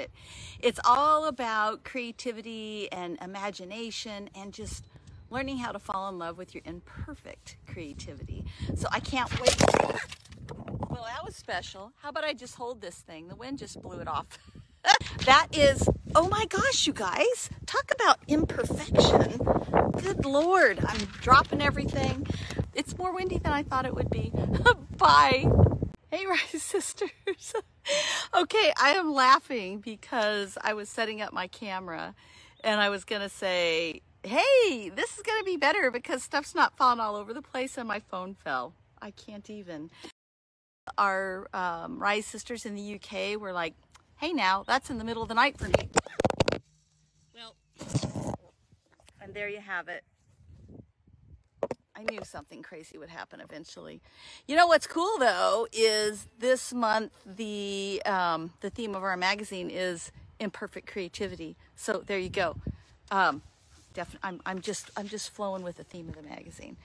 it. It's all about creativity and imagination and just learning how to fall in love with your imperfect creativity. So I can't wait. Well, that was special. How about I just hold this thing? The wind just blew it off. That is, oh my gosh, you guys, talk about imperfection. Good Lord, I'm dropping everything. It's more windy than I thought it would be. Bye. Hey, Rise Sisters. Okay, I am laughing because I was setting up my camera and I was going to say, hey, this is going to be better because stuff's not falling all over the place and my phone fell. I can't even. Our Rise Sisters in the UK were like, hey now, that's in the middle of the night for me. Well, and there you have it. I knew something crazy would happen eventually. You know what's cool though is this month the theme of our magazine is imperfect creativity. So there you go. I'm just flowing with the theme of the magazine.